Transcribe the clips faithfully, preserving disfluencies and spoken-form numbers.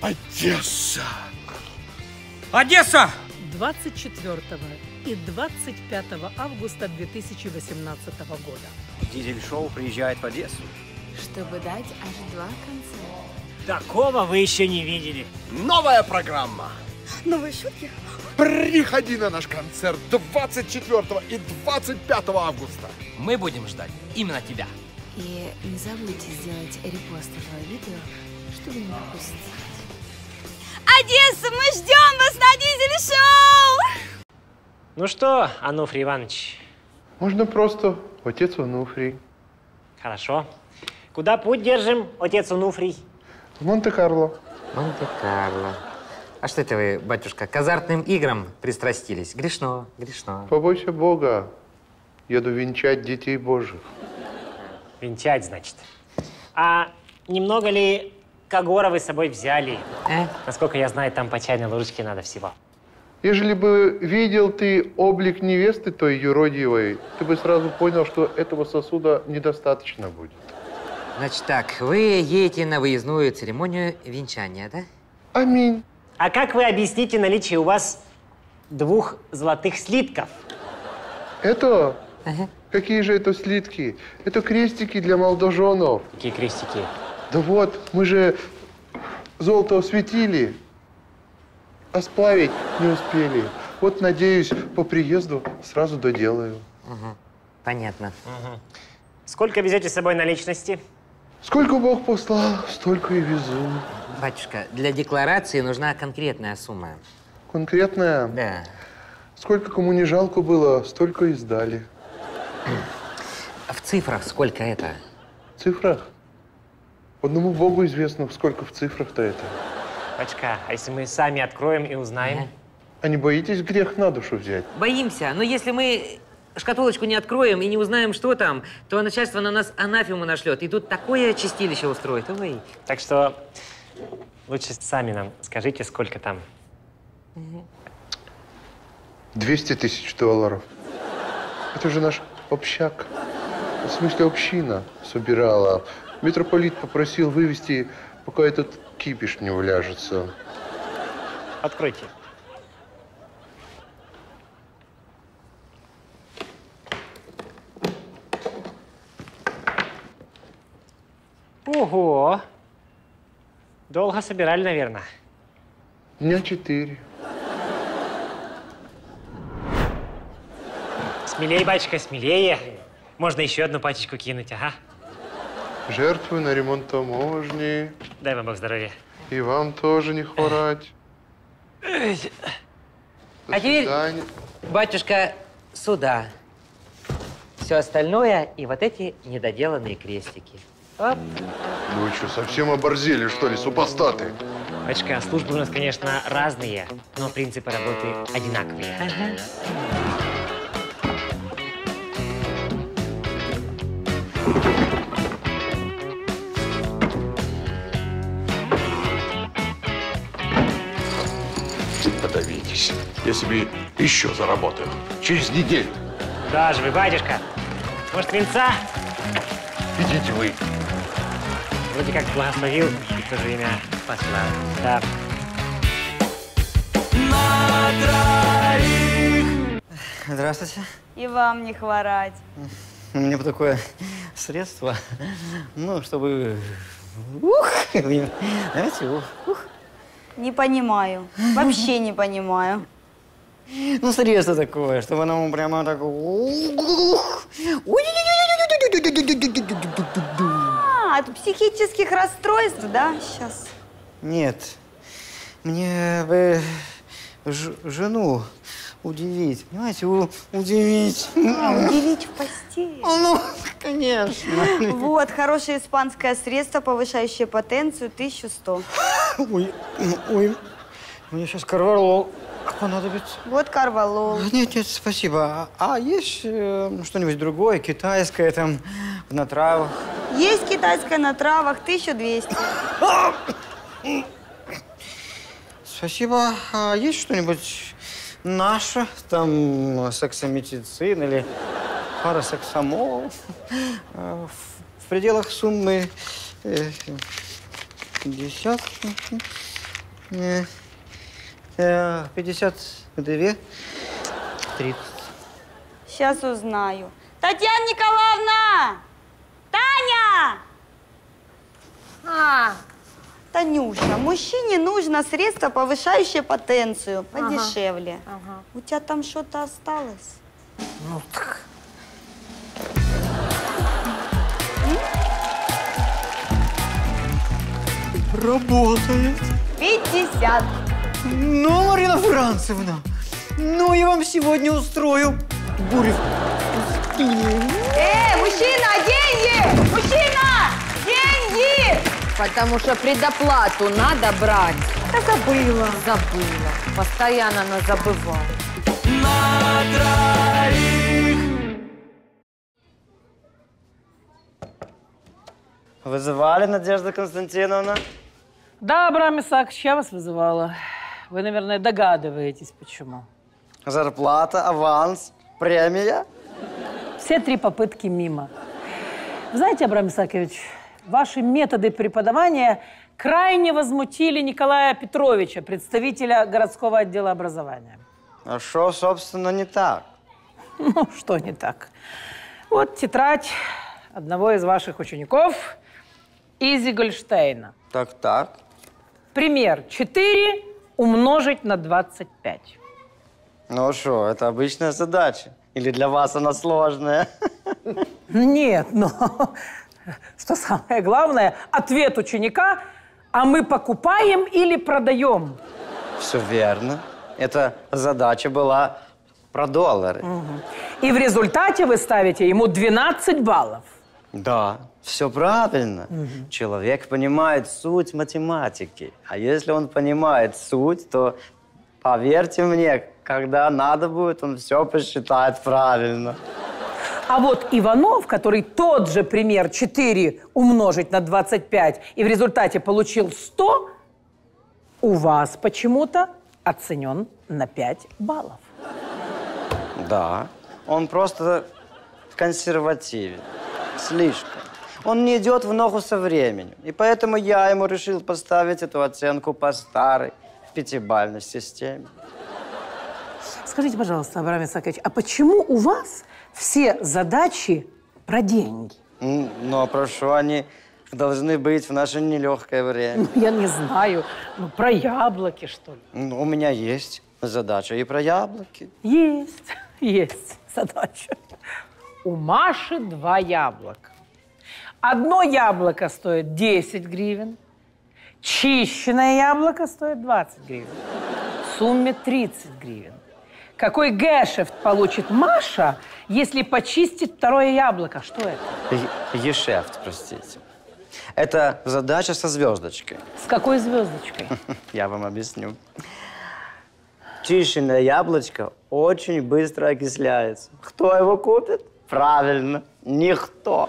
Одесса! Одесса! двадцать четвёртого и двадцать пятого августа две тысячи восемнадцатого года. Дизель-шоу приезжает в Одессу. Чтобы дать аж два концерта. Такого вы еще не видели. Новая программа. Новые шутки. Приходи на наш концерт двадцать четвёртого и двадцать пятого августа. Мы будем ждать именно тебя. И не забудьте сделать репост этого видео, чтобы не пропустить. Одесса, мы ждем вас на Дизель-шоу! Ну что, Ануфрий Иванович? Можно просто отец Ануфрий. Хорошо. Куда путь держим, отец Ануфрий? В Монте-Карло. Монте-Карло. А что это вы, батюшка, к азартным играм пристрастились? Грешно, грешно. Побойся Бога. Еду венчать детей Божьих. Венчать, значит. А немного ли Когора вы с собой взяли? Э? Насколько я знаю, там по чайной ложечке надо всего. Ежели бы видел ты облик невесты той юродивой, ты бы сразу понял, что этого сосуда недостаточно будет. Значит так, вы едете на выездную церемонию венчания, да? Аминь. А как вы объясните наличие у вас двух золотых слитков? Это? Ага. Какие же это слитки? Это крестики для молодоженов. Какие крестики? Да вот, мы же золото осветили, а сплавить не успели. Вот, надеюсь, по приезду сразу доделаю. Угу. Понятно. Угу. Сколько везете с собой наличности? Сколько Бог послал, столько и везу. Батюшка, для декларации нужна конкретная сумма. Конкретная? Да. Сколько кому не жалко было, столько и сдали. В цифрах сколько это? В цифрах? Одному Богу известно, сколько в цифрах-то это. Пачка, а если мы сами откроем и узнаем? Ага. А не боитесь грех на душу взять? Боимся, но если мы шкатулочку не откроем и не узнаем, что там, то начальство на нас анафему нашлет. И тут такое чистилище устроит. Ой. Так что лучше сами нам скажите, сколько там. двести тысяч долларов. Это же наш общак. В смысле, община собирала. Митрополит попросил вывести, пока этот кипиш не уляжется. Откройте. Ого! Долго собирали, наверное. Дня четыре. Смелее, батюшка, смелее. Можно еще одну пачечку кинуть, ага. Жертвы на ремонт таможни. Дай вам Бог здоровья. И вам тоже не хворать. А теперь, батюшка, сюда. Все остальное и вот эти недоделанные крестики. Оп. Ну вы что, совсем оборзели, что ли, супостаты? Батюшка, службы у нас, конечно, разные, но принципы работы одинаковые. Ага. Подавитесь. Я себе еще заработаю. Через неделю. Да же вы, батюшка. Может, венца? Идите вы. Вроде как благословил, и в то же время послал. Да. На троих. Здравствуйте. И вам не хворать. У меня такое средство, ну, чтобы... Ух! Знаете, ух, ух. Не понимаю. Вообще не понимаю. Ну, средство такое, чтобы оно прямо так... А, от психических расстройств, да, сейчас? Нет. Мне бы жену удивить, понимаете, удивить. А, удивить в постели? Ну, конечно. Вот, хорошее испанское средство, повышающее потенцию, тысяча сто. Ой, ой, мне сейчас корвалол понадобится. Вот корвалол. Нет, нет, спасибо. А, а есть э, что-нибудь другое, китайское там, на травах? Есть китайское на травах, тысяча двести. Спасибо. А есть что-нибудь... Наша, там, сексомитицин или парасексамол. В пределах суммы десятки. пятьдесят ПДВ, тридцать. Сейчас узнаю. Татьяна Николаевна! Таня! А, Танюша, мужчине нужно средство, повышающее потенцию, подешевле. Ага, ага. У тебя там что-то осталось? Ну так. Работает. пятьдесят. Ну, Марина Францевна, ну я вам сегодня устрою бурю. Э, мужчина, деньги! Мужчина, деньги! Потому что предоплату надо брать. Да забыла. Забыла. Постоянно она забывала. На троих. Вызывали, Надежда Константиновна? Да, Абрам Исаакович, я вас вызывала. Вы, наверное, догадываетесь, почему. Зарплата, аванс, премия. Все три попытки мимо. Знаете, Абрам Исаакович, ваши методы преподавания крайне возмутили Николая Петровича, представителя городского отдела образования. А что, собственно, не так? Ну, что не так? Вот тетрадь одного из ваших учеников, Изи Гольштейна. Так, так. Пример. четыре умножить на двадцать пять. Ну что, это обычная задача. Или для вас она сложная? Нет, но что самое главное, ответ ученика, а мы покупаем или продаем? Все верно. Эта задача была про доллары. Угу. И в результате вы ставите ему двенадцать баллов. Да, все правильно. Угу. Человек понимает суть математики. А если он понимает суть, то, поверьте мне, когда надо будет, он все посчитает правильно. А вот Иванов, который тот же пример четыре умножить на двадцать пять и в результате получил сто, у вас почему-то оценен на пять баллов. Да, он просто консервативен. Слишком. Он не идет в ногу со временем. И поэтому я ему решил поставить эту оценку по старой, в пятибалльной системе. Скажите, пожалуйста, Абрам Исаакович, а почему у вас все задачи про деньги? Ну, а прошу, они должны быть в наше нелегкое время. Ну, я не знаю. Ну, про яблоки, что ли? Ну, у меня есть задача и про яблоки. Есть, есть задача. У Маши два яблока. Одно яблоко стоит десять гривен, чищенное яблоко стоит двадцать гривен, в сумме тридцать гривен. Какой гэшефт получит Маша, если почистит второе яблоко? Что это? Ешефт, простите. Это задача со звездочкой. С какой звездочкой? Я вам объясню. Чищенное яблочко очень быстро окисляется. Кто его купит? Правильно, никто.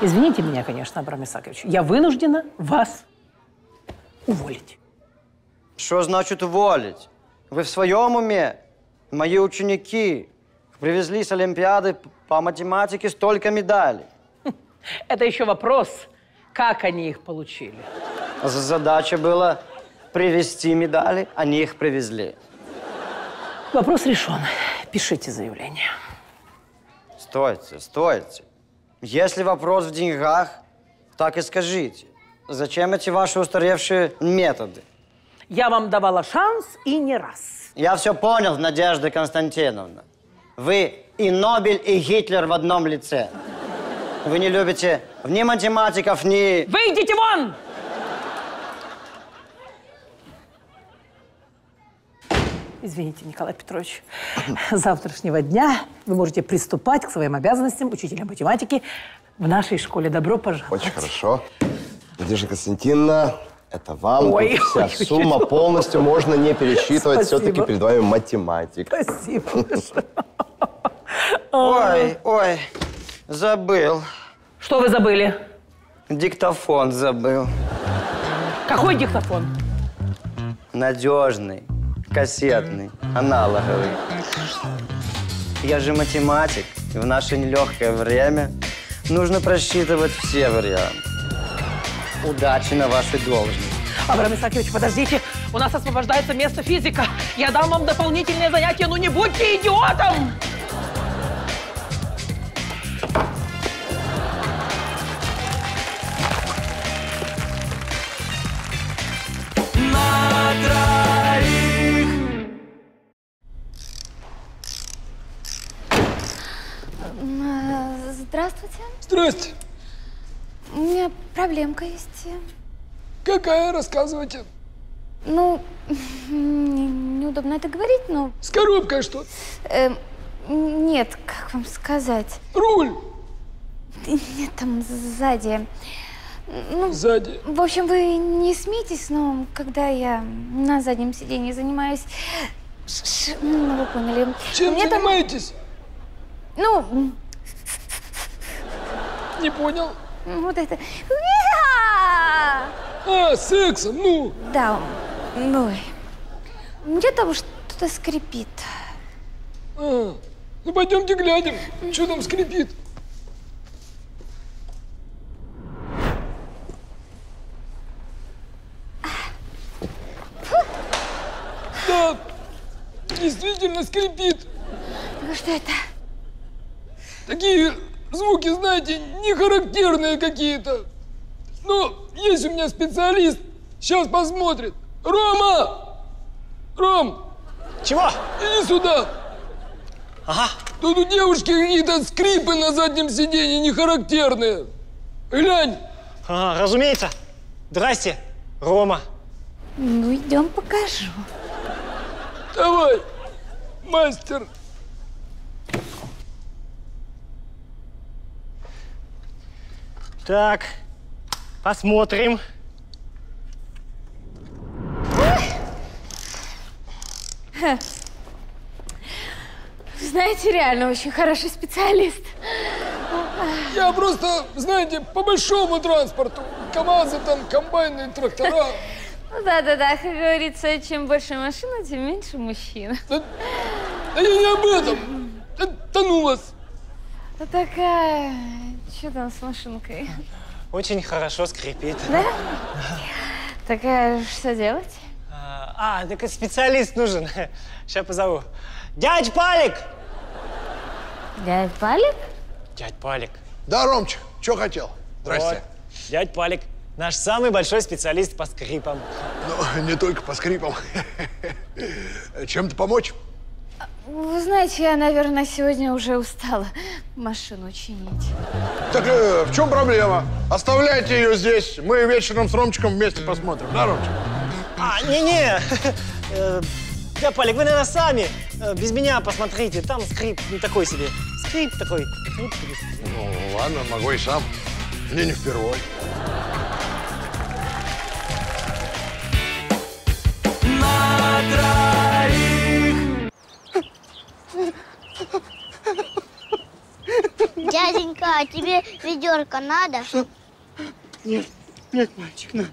Извините меня, конечно, Абрам Исаакович, я вынуждена вас уволить. Что значит уволить? Вы в своем уме? Мои ученики привезли с Олимпиады по математике столько медалей. Это еще вопрос, как они их получили. Задача была привезти медали, они их привезли. Вопрос решен. Пишите заявление. Стойте, стойте. Если вопрос в деньгах, так и скажите. Зачем эти ваши устаревшие методы? Я вам давала шанс и не раз. Я все понял, Надежда Константиновна. Вы и Нобель, и Гитлер в одном лице. Вы не любите ни математиков, ни... Выйдите вон! Извините, Николай Петрович, с завтрашнего дня вы можете приступать к своим обязанностям учителя математики в нашей школе. Добро пожаловать. Очень хорошо. Надежда Константиновна, это вам. Ой, вся ой, сумма ой, полностью ой. Можно не пересчитывать. Все-таки перед вами математик. Спасибо. Ой, ой, забыл. Что вы забыли? Диктофон забыл. Какой диктофон? Надежный. Кассетный, аналоговый. Я же математик, и в наше нелегкое время нужно просчитывать все варианты. Удачи на вашей должности. Абрам Исаакович, подождите, у нас освобождается место физика. Я дам вам дополнительное занятие, ну не будьте идиотом! Здравствуйте. Здрасте. У меня проблемка есть. Какая? Рассказывайте. Ну, неудобно это говорить, но... С коробкой что? Э, нет, как вам сказать? Руль! Нет, там сзади. Ну, сзади? В общем, вы не смейтесь, но когда я на заднем сиденье занимаюсь... Ну, вы поняли. Чем мне занимаетесь? Там... Ну... Не понял. Вот это. А, сексом, ну. Да, ну. Мне там что-то скрипит. А, ну пойдемте глянем, что там скрипит. Да, действительно скрипит. Что это? Такие... Звуки, знаете, не характерные какие-то. Ну, есть у меня специалист. Сейчас посмотрит. Рома! Ром! Чего? Иди сюда. Ага. Тут у девушки какие-то скрипы на заднем сиденье не характерные. Глянь. А, разумеется. Здрасте, Рома. Ну, идем покажу. Давай, мастер. Так, посмотрим. Знаете, реально очень хороший специалист. Я просто, знаете, по большому транспорту. КамАЗы там, комбайны, трактора. Ну да-да-да, как говорится, чем больше машина, тем меньше мужчин. Да, да я не об этом. Тону вас. Да такая... Что там с машинкой? Очень хорошо скрипит. Да? Так а что делать? А, так специалист нужен. Сейчас позову. Дядь Палик! Дядь Палик? Дядь Палик. Да, Ромчик, что хотел? Здрасте. Вот. Дядь Палик, наш самый большой специалист по скрипам. Ну, не только по скрипам. Чем-то помочь? Вы знаете, я, наверное, сегодня уже устала машину чинить. Так э, в чем проблема? Оставляйте ее здесь. Мы вечером с Ромчиком вместе посмотрим. Да, Ромчик? А, не-не. Дядь Палик, вы, наверное, сами без меня посмотрите. Там скрип не такой себе. Скрип такой. Ну, ладно, могу и сам. Мне не впервой. Дяденька, а тебе ведерко надо? Что? Нет, нет, мальчик, на.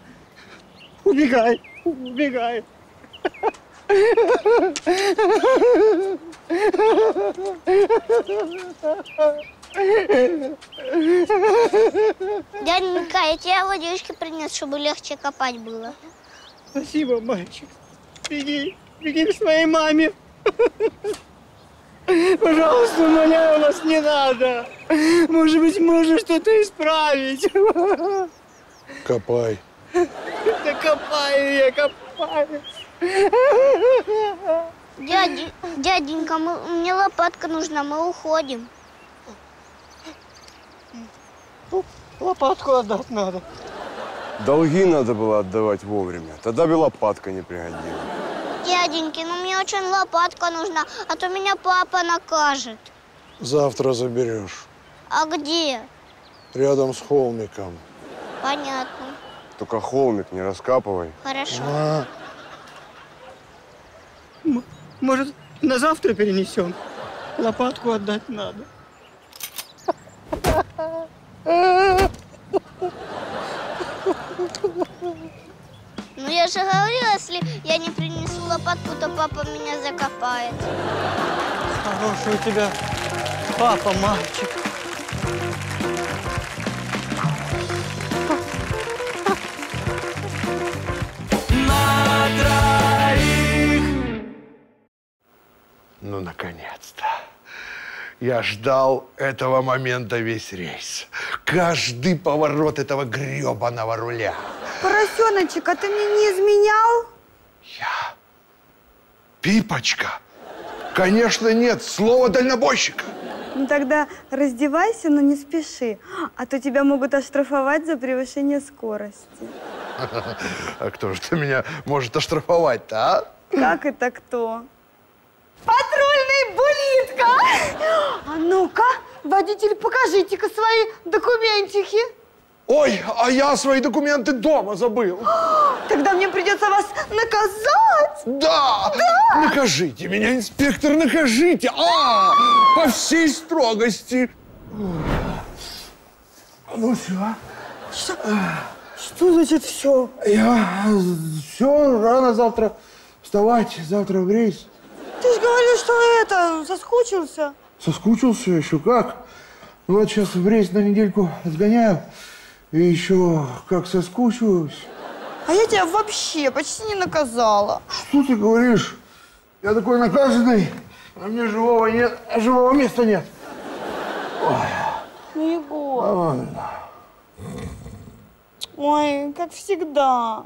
Убегай, убегай. Дяденька, я тебе водички принес, чтобы легче копать было. Спасибо, мальчик. Беги, беги к своей маме. Пожалуйста, умоляю вас, не надо. Может быть, можно что-то исправить. Копай. Да копаю я, копаю. Дядя, дяденька, мы, мне лопатка нужна, мы уходим. Лопатку отдать надо. Долги надо было отдавать вовремя, тогда бы лопатка не пригодилась. Дяденьки, ну мне очень лопатка нужна, а то меня папа накажет. Завтра заберешь. А где? Рядом с холмиком. Понятно. Только холмик не раскапывай. Хорошо. А -а. Может, на завтра перенесем? Лопатку отдать надо. Ну, я же говорила, если я не принесу лопатку, то папа меня закопает. Хороший у тебя папа, мальчик. Ну, наконец-то. Я ждал этого момента весь рейс. Каждый поворот этого гребаного руля. Поросеночек, а ты мне не изменял? Я? Пипочка? Конечно, нет. Слово дальнобойщика. Ну, тогда раздевайся, но не спеши. А то тебя могут оштрафовать за превышение скорости. А кто же меня может оштрафовать-то, а? Как это кто? Патрульный булитка! А ну-ка, водитель, покажите-ка свои документики. Ой, а я свои документы дома забыл. Тогда мне придется вас наказать. Да! Да! Накажите меня, инспектор, накажите! А, по всей строгости. Ну все. Что? Что значит все? Я все, рано завтра вставать, завтра в рейс. Ты же говорил, что это, соскучился. Соскучился еще как. Ну вот сейчас в рейс на недельку сгоняю. И еще как соскучилась. А я тебя вообще почти не наказала. Что ты говоришь? Я такой наказанный, а мне живого нет, а живого места нет. Ну, Егор. Нормально. Ой, как всегда.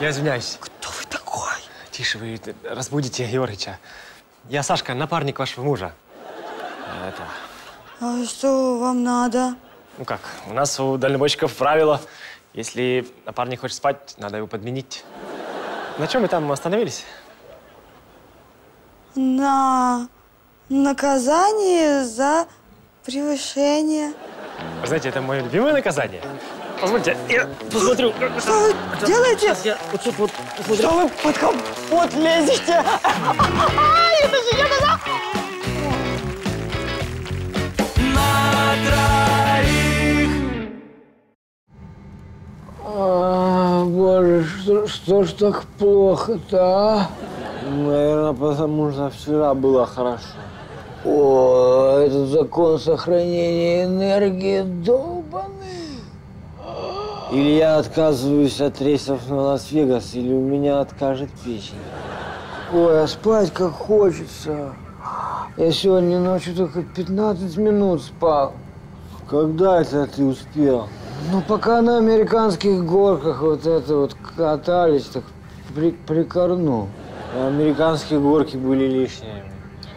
Я извиняюсь. Кто вы такой? Тише, вы разбудите Георгича. Я Сашка, напарник вашего мужа. Это... А что вам надо? Ну как, у нас у дальнобойщиков правило. Если напарник хочет спать, надо его подменить. На чем мы там остановились? На наказании за превышение. Вы знаете, это мое любимое наказание. Позвольте, я посмотрю. Что вы делаете? Сейчас я вот тут вот посмотрю. Что вы под компот лезете? Это же я назад! А, боже, что, что ж так плохо-то, а? Наверное, потому что вчера было хорошо. О, этот закон сохранения энергии долбанный. Или я отказываюсь от рейсов на Лас-Вегас, или у меня откажет печень. Ой, а спать как хочется. Я сегодня ночью только пятнадцать минут спал. Когда это ты успел? Ну, пока на американских горках вот это вот катались, так при прикорнул. Американские горки были лишними.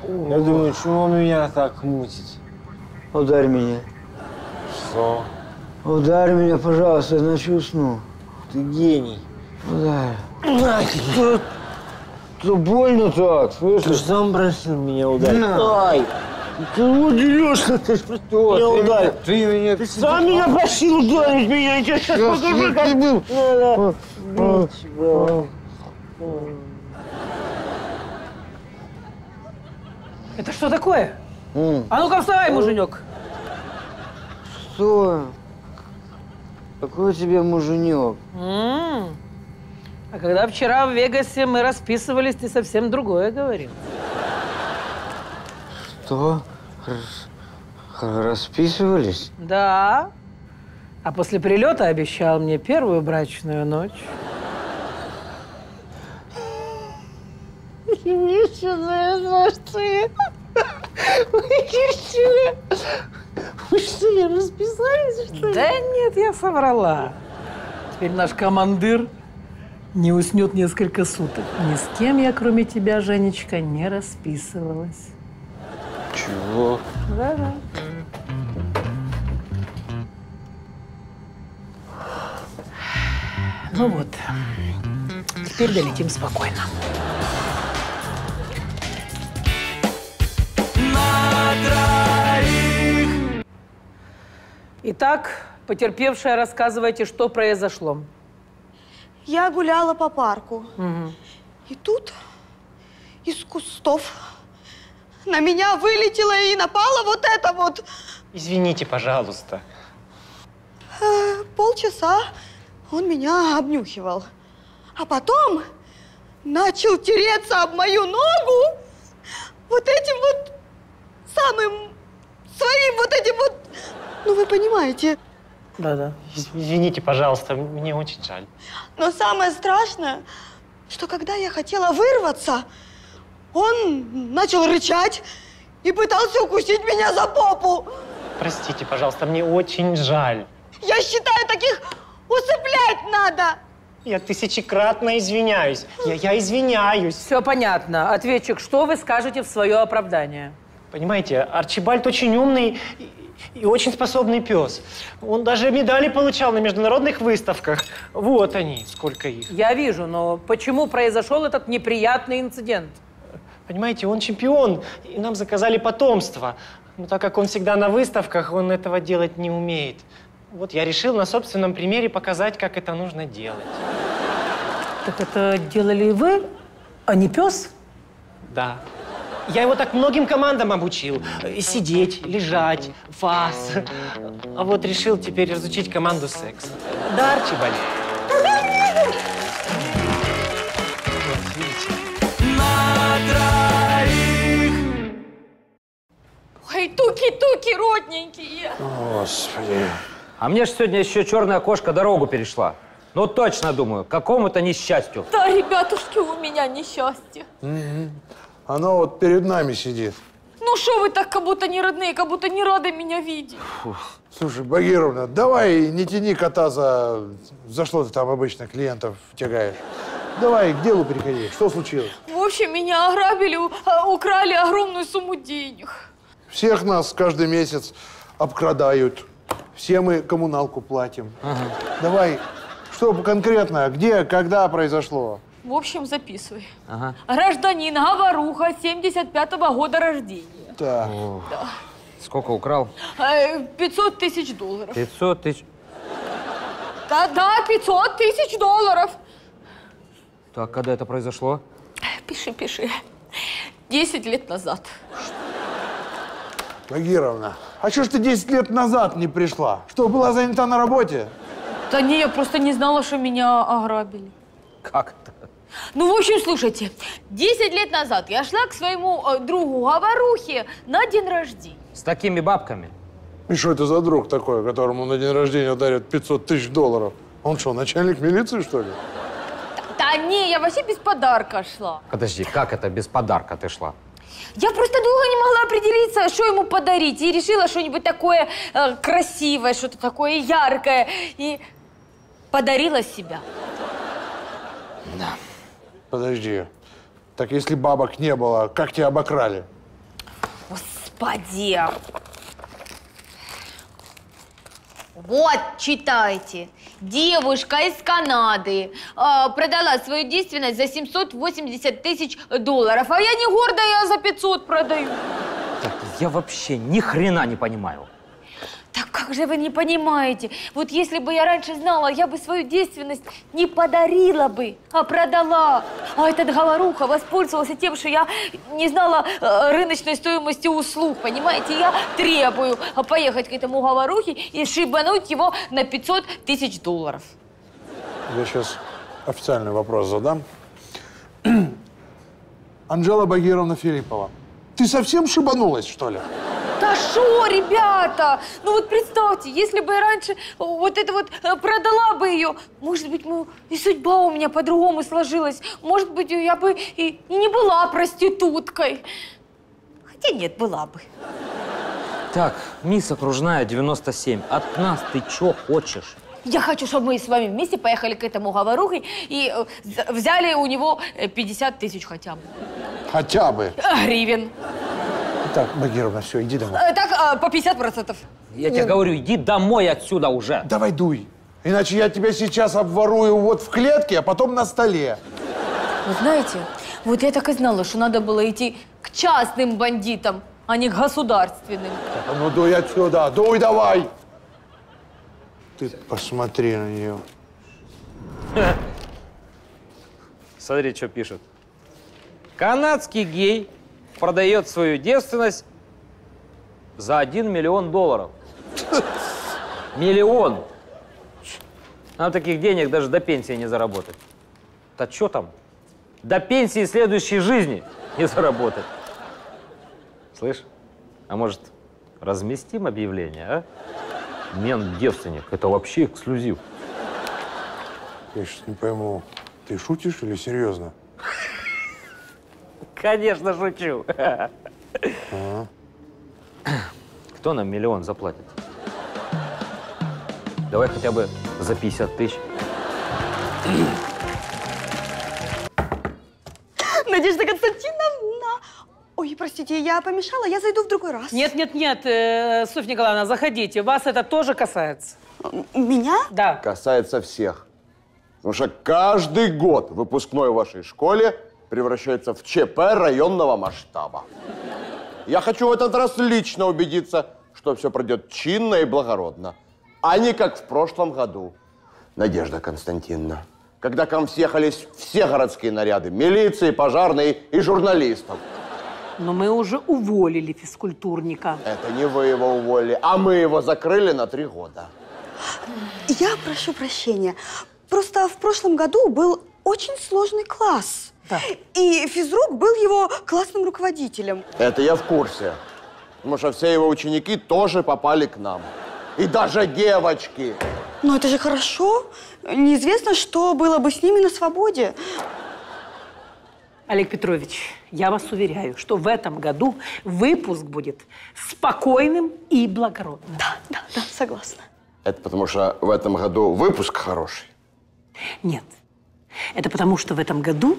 О. Я думаю, чего меня так мутит? Ударь меня. Что? Ударь меня, пожалуйста, иначе усну. Ты гений. Ударь. Ударь. Что? Что больно так? Слышишь? Ты же сам просил меня ударить. На. Ай! Ты его дерешься, ты что? Я ударил. Ты меня... Ты сам меня просил ударить меня, я тебе сейчас покажу, как был. Это что такое? А ну-ка вставай, муженек. Что? Какой тебе муженек? А когда вчера в Вегасе мы расписывались, ты совсем другое говорил. Что? Расписывались? Да. А после прилета обещал мне первую брачную ночь. Выкрещенная, знаешь, ты. Выкрещенная. Вы что, я расписались, что ли? Да нет, я соврала. Теперь наш командир не уснет несколько суток. Ни с кем я, кроме тебя, Женечка, не расписывалась. Чего? Да-да. Ну вот, теперь долетим спокойно. Итак, потерпевшая, рассказывайте, что произошло. Я гуляла по парку. Угу. И тут из кустов на меня вылетело и напало вот это вот. Извините, пожалуйста. Полчаса он меня обнюхивал. А потом начал тереться об мою ногу вот этим вот самым, своим вот этим вот, ну вы понимаете. Да-да. Извините, пожалуйста, мне очень жаль. Но самое страшное, что когда я хотела вырваться, он начал рычать и пытался укусить меня за попу. Простите, пожалуйста, мне очень жаль. Я считаю, таких усыплять надо. Я тысячекратно извиняюсь. Я, я извиняюсь. Все понятно. Ответчик, что вы скажете в свое оправдание? Понимаете, Арчибальд очень умный и, и очень способный пес. Он даже медали получал на международных выставках. Вот они, сколько их. Я вижу, но почему произошел этот неприятный инцидент? Понимаете, он чемпион, и нам заказали потомство. Но так как он всегда на выставках, он этого делать не умеет. Вот я решил на собственном примере показать, как это нужно делать. Так это делали вы, а не пес? Да. Я его так многим командам обучил. Сидеть, лежать, фас. А вот решил теперь разучить команду секс. Да, Арчибальд? Вот, видите? На троих! Ой, туки-туки, родненькие! Господи. А мне же сегодня еще черная кошка дорогу перешла. Ну, точно думаю, какому-то несчастью. Да, ребятушки, у меня несчастье. Mm-hmm. Она вот перед нами сидит. Ну, что вы так, как будто не родные, как будто не рады меня видеть. Фух. Слушай, Багировна, давай не тяни кота за... За что ты там обычно клиентов тягаешь? Давай, к делу переходи. Что случилось? В общем, меня ограбили, украли огромную сумму денег. Всех нас каждый месяц обкрадают. Все мы коммуналку платим. Ага. Давай, что конкретно, где, когда произошло? В общем, записывай. Ага. Гражданин Говоруха, семьдесят пятого года рождения. Так. Да. Сколько украл? пятьсот тысяч долларов. пятьсот тысяч? Да, да, пятьсот тысяч долларов. Так, когда это произошло? Пиши, пиши. десять лет назад. Багировна, а чё ж ты десять лет назад не пришла? Что, была занята на работе? Да не, я просто не знала, что меня ограбили. Как это? Ну, в общем, слушайте, десять лет назад я шла к своему э, другу Говорухе на день рождения. С такими бабками? И что это за друг такой, которому на день рождения дарят пятьсот тысяч долларов? Он что, начальник милиции, что ли? Да не, я вообще без подарка шла. Подожди, как это без подарка ты шла? Я просто долго не могла определиться, что ему подарить, и решила что-нибудь такое э, красивое, что-то такое яркое, и подарила себя. Да. Подожди. Так если бабок не было, как тебя обокрали? Господи! Вот, читайте. Девушка из Канады э, продала свою действенность за семьсот восемьдесят тысяч долларов. А я не гордо, я за пятьсот продаю. Так, я вообще ни хрена не понимаю. Так как же вы не понимаете? Вот если бы я раньше знала, я бы свою действенность не подарила бы, а продала. А этот Говоруха воспользовался тем, что я не знала рыночной стоимости услуг, понимаете? Я требую поехать к этому Говорухе и шибануть его на пятьсот тысяч долларов. Я сейчас официальный вопрос задам. Анжела Багировна Филиппова, ты совсем шибанулась, что ли? Да шо, ребята? Ну вот представьте, если бы я раньше вот это вот продала бы ее, может быть, мы, и судьба у меня по-другому сложилась. Может быть, я бы и, и не была проституткой. Хотя нет, была бы. Так, мисс окружная девяносто семь, от нас ты чё хочешь? Я хочу, чтобы мы с вами вместе поехали к этому Говорухе и взяли у него пятьдесят тысяч хотя бы. Хотя бы? Гривен. Так, Багировна, все, иди домой. А, так, а, по пятьдесят процентов. Я тебе говорю, иди домой отсюда уже. Давай дуй, иначе я тебя сейчас обворую вот в клетке, а потом на столе. Вы знаете, вот я так и знала, что надо было идти к частным бандитам, а не к государственным. Так, ну дуй отсюда, дуй давай. Ты посмотри на нее. Смотри, что пишут. Канадский гей продает свою девственность за один миллион долларов. Миллион! Нам таких денег даже до пенсии не заработать. Да что там? До пенсии следующей жизни не заработать. Слышь, а может, разместим объявление, а? Мент-девственник — это вообще эксклюзив. Я сейчас не пойму, Ты шутишь или серьезно? Конечно, шучу. А-а. Кто нам миллион заплатит? Давай хотя бы за пятьдесят тысяч. Надежда Константиновна! Ой, простите, я помешала, я зайду в другой раз. Нет, нет, нет, Софья Николаевна, заходите. Вас это тоже касается. Меня? Да. Касается всех. Потому что каждый год выпускной в вашей школе превращается в ЧП районного масштаба. Я хочу в этот раз лично убедиться, что все пройдет чинно и благородно, а не как в прошлом году. Надежда Константиновна, когда к вам съехались все городские наряды, милиции, пожарные и журналистов. Но мы уже уволили физкультурника. Это не вы его уволили, а мы его закрыли на три года. Я прошу прощения. Просто в прошлом году был очень сложный класс. Да. И физрук был его классным руководителем. Это я в курсе. Потому что все его ученики тоже попали к нам. И даже девочки. Но это же хорошо. Неизвестно, что было бы с ними на свободе. Олег Петрович, я вас уверяю, что в этом году выпуск будет спокойным и благородным. Да, да, да, согласна. Это потому что в этом году выпуск хороший? Нет. Это потому, что в этом году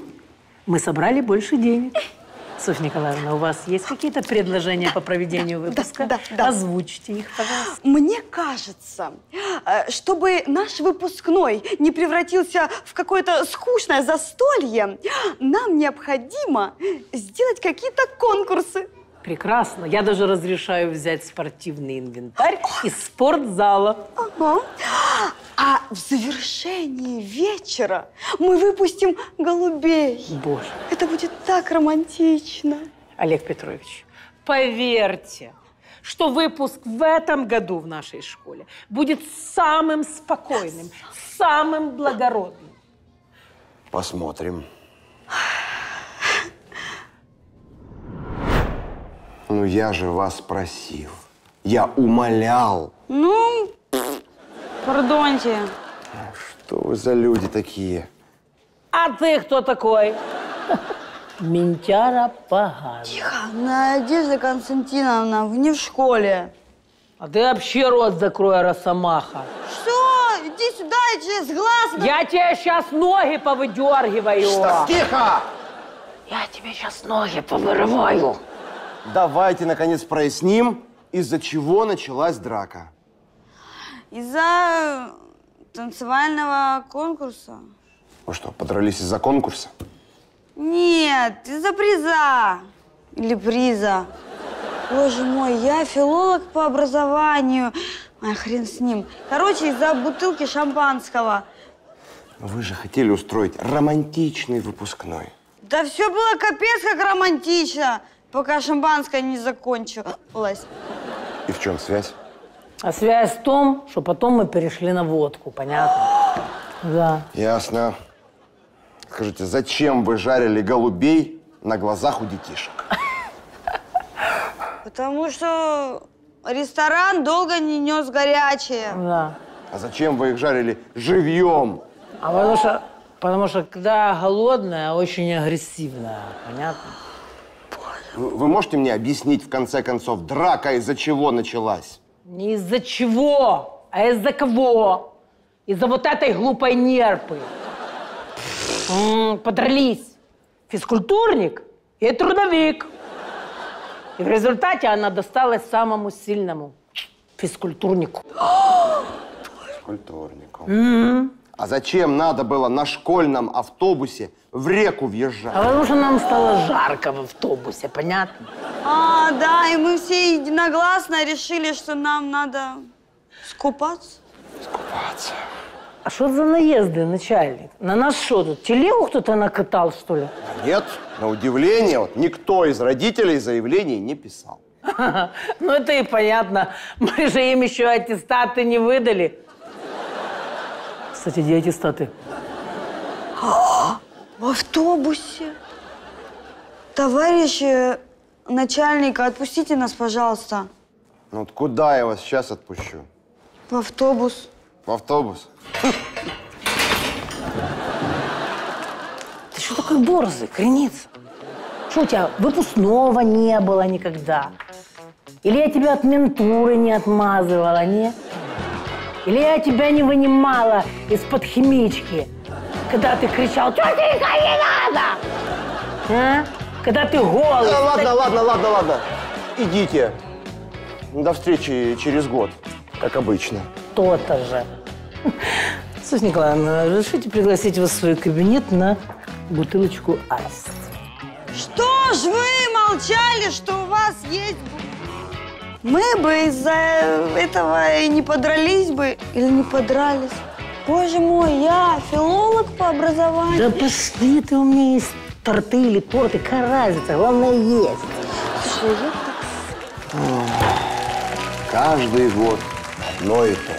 мы собрали больше денег. Софья Николаевна, у вас есть какие-то предложения по проведению выпуска? Да, да, да. Озвучьте их, пожалуйста. Мне кажется, чтобы наш выпускной не превратился в какое-то скучное застолье, нам необходимо сделать какие-то конкурсы. Прекрасно. Я даже разрешаю взять спортивный инвентарь из спортзала. Ага. А в завершении вечера мы выпустим голубей. Боже. Это будет так романтично. Олег Петрович, поверьте, что выпуск в этом году в нашей школе будет самым спокойным, самым благородным. Посмотрим. Ну, я же вас просил. Я умолял. Ну, пардоньте. Что вы за люди такие? А ты кто такой? Ментяра поганая. Тихо. Надежда Константиновна, вы не в школе. А ты вообще рот закрой, росомаха. Что? Иди сюда, иди с глаз. Я тебе сейчас ноги повыдергиваю. Что? Тихо! Я тебе сейчас ноги повырываю. Давайте, наконец, проясним, из-за чего началась драка. Из-за танцевального конкурса. Вы что, подрались из-за конкурса? Нет, из-за приза. Или приза. Боже мой, я филолог по образованию. А хрен с ним. Короче, из-за бутылки шампанского. Вы же хотели устроить романтичный выпускной. Да все было капец как романтично. Пока шампанское не закончилось. И в чем связь? А связь в том, что потом мы перешли на водку, понятно? Да. Ясно. Скажите, зачем вы жарили голубей на глазах у детишек? Потому что ресторан долго не нес горячее. Да. А зачем вы их жарили живьем? А потому что, потому что когда голодная, очень агрессивная, понятно? Вы можете мне объяснить, в конце концов, драка из-за чего началась? Не из-за чего, а из-за кого? Из-за вот этой глупой нерпы. М-м, подрались физкультурник и трудовик. И в результате она досталась самому сильному физкультурнику. Физкультурнику. М-м. А зачем надо было на школьном автобусе в реку въезжать? А потому что нам стало жарко в автобусе, понятно? А, да, и мы все единогласно решили, что нам надо скупаться. Скупаться. А что за наезды, начальник? На нас что тут, телегу кто-то накатал, что ли? Нет, на удивление, вот, никто из родителей заявлений не писал. Ну это и понятно, мы же им еще аттестаты не выдали. Кстати, где аттестаты? В автобусе. Товарищи начальника, отпустите нас, пожалуйста. Ну вот куда я вас сейчас отпущу? В автобус. В автобус? какой борзый, Криница? Что у тебя выпускного не было никогда? Или я тебя от ментуры не отмазывала, не? Или я тебя не вынимала из-под химички, когда ты кричал: «Тетенька, не надо!» А? Когда ты голый. Да, ладно, так... ладно, ладно, ладно. Идите. До встречи через год, как обычно. То-то же. Слушай, Николаевна, разрешите пригласить вас в свой кабинет на бутылочку айс? Что ж вы молчали, что у вас есть... Мы бы из-за этого и не подрались бы, или не подрались. Боже мой, я филолог по образованию. Да пошли ты, у меня есть торты или торты, какая разница, главное есть. Слушай, я так... Каждый год одно и то.